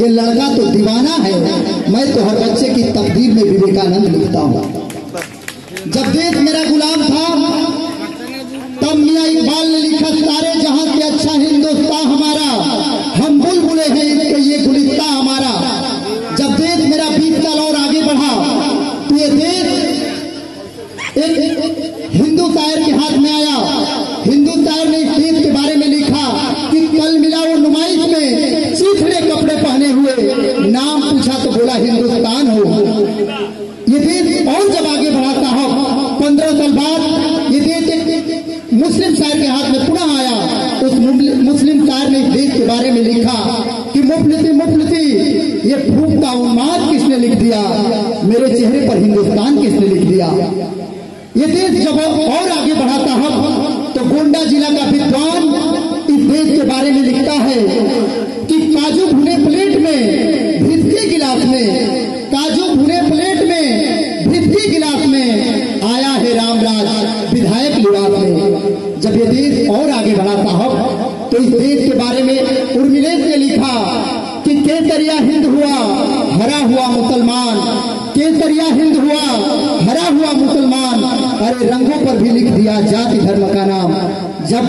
ये लड़का तो दीवाना है। मैं तो हर बच्चे की तकदीर में विवेकानंद लिखता हूँ। जब देश मेरा गुलाम था तब मियां इकबाल ने लिखा, सारे जहां से अच्छा हिंदुस्तान हमारा, हम बुलबुले हैं इसके ये गुलिस्ता हमारा। जब देश मेरा बीतता और आगे बढ़ा तो ये देश एक हिंदू शायर के हाथ में आया। हिंदू शायर ने इस देश के बारे में लिखा कि कल मिला वो नुमाइश में चीथड़े कपड़े पहने हुए, नाम पूछा तो बोला हिंदुस्तान हो। ये देश और जब आगे बढ़ाता हो 15 साल बाद ये देश एक मुस्लिम शायर के हाथ में पुनः आया। उस मुस्लिम शायर ने इस देश के बारे में लिखा कि मुफलती ये भूख का उन्माद किसने लिख दिया, मेरे चेहरे पर हिंदुस्तान किसने लिख दिया। ये देश जब और आगे बढ़ाता है तो गोंडा जिला का विद्वान इस देश के बारे में लिखता है कि काजू भुने प्लेट में भिस्की गिलास में, काजू भुने प्लेट में भिस्की गिलास में, आया है रामराज विधायक लिबास में। जब ये देश और आगे बढ़ाता है तो इस देश के बारे में उर्मिलेश ने लिखा कि केसरिया हिंद हुआ हरा हुआ मुसलमान, केसरिया हिंद हुआ हरा हुआ मुसलमान, अरे रंगों पर भी लिख दिया जाति धर्म का नाम। जब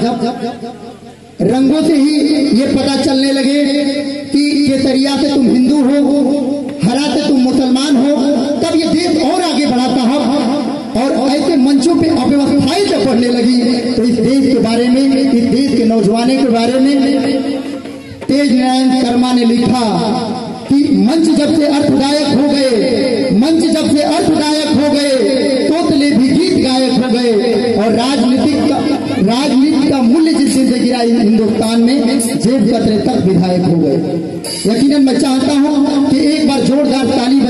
रंगों से ही ये पता चलने लगे कि केसरिया से तुम हिंदू हो, हरा से तुम मुसलमान हो, तब ये देश और आगे बढ़ाता है। और ऐसे मंचों पे अव्यवस्थाएं जब बढ़ने लगी तो इस देश के बारे में, इस देश के नौजवानों के बारे में तेज नारायण शर्मा ने लिखा कि मंच जब से अर्थदायक हो गए, मंच जब से अर्थदायक हो गए, तोतले भी गीत गायक हो गए। और राजनीति का मूल्य जिससे गिरा हिंदुस्तान में, जेब कतरे तक विधायक हो गए। यकीनन मैं चाहता हूं कि एक बार जोरदार ताली